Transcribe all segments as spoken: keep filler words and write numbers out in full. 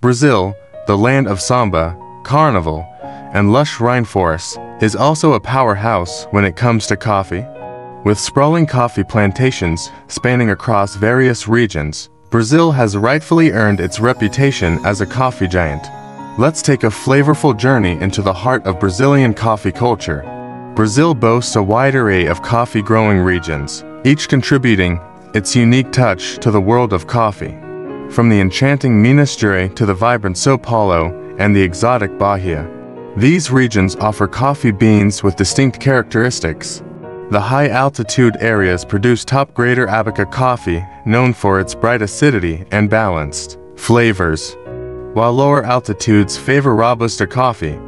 Brazil, the land of samba, carnival, and lush rainforests, is also a powerhouse when it comes to coffee. With sprawling coffee plantations spanning across various regions, Brazil has rightfully earned its reputation as a coffee giant. Let's take a flavorful journey into the heart of Brazilian coffee culture. Brazil boasts a wide array of coffee-growing regions, each contributing its unique touch to the world of coffee. From the enchanting Minas Gerais to the vibrant São Paulo and the exotic Bahia, these regions offer coffee beans with distinct characteristics. The high-altitude areas produce top-grader Arabica coffee, known for its bright acidity and balanced flavors, while lower altitudes favor Robusta coffee,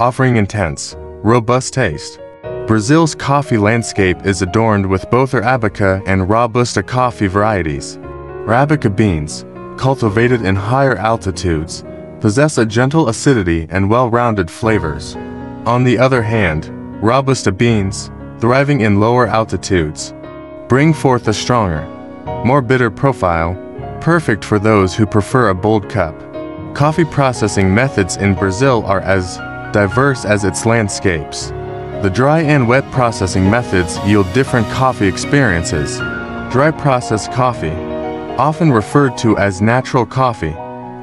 offering intense, robust taste. Brazil's coffee landscape is adorned with both Arabica and Robusta coffee varieties. Arabica beans, cultivated in higher altitudes, possess a gentle acidity and well-rounded flavors. On the other hand, Robusta beans, thriving in lower altitudes, bring forth a stronger, more bitter profile, perfect for those who prefer a bold cup. Coffee processing methods in Brazil are as diverse as its landscapes. The dry and wet processing methods yield different coffee experiences. Dry process coffee, often referred to as natural coffee,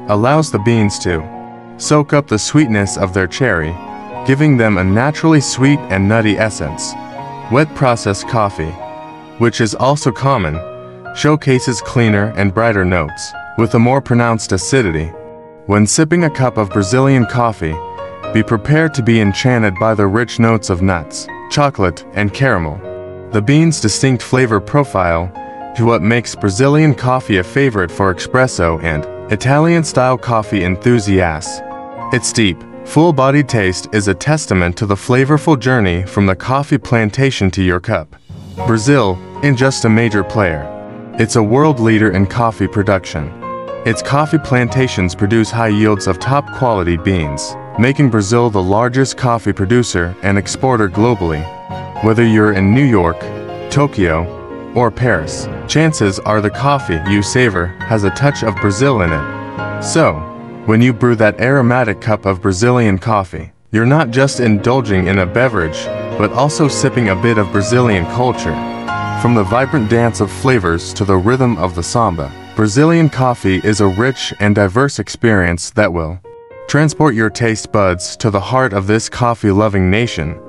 allows the beans to soak up the sweetness of their cherry, giving them a naturally sweet and nutty essence. Wet process coffee, which is also common, showcases cleaner and brighter notes, with a more pronounced acidity. When sipping a cup of Brazilian coffee, be prepared to be enchanted by the rich notes of nuts, chocolate, and caramel. The beans' distinct flavor profile to what makes Brazilian coffee a favorite for espresso and Italian-style coffee enthusiasts. Its deep, full-bodied taste is a testament to the flavorful journey from the coffee plantation to your cup. Brazil isn't just a major player. It's a world leader in coffee production. Its coffee plantations produce high yields of top-quality beans, making Brazil the largest coffee producer and exporter globally. Whether you're in New York, Tokyo, or Paris, chances are the coffee you savor has a touch of Brazil in it. So, when you brew that aromatic cup of Brazilian coffee, you're not just indulging in a beverage, but also sipping a bit of Brazilian culture. From the vibrant dance of flavors to the rhythm of the samba, Brazilian coffee is a rich and diverse experience that will transport your taste buds to the heart of this coffee-loving nation.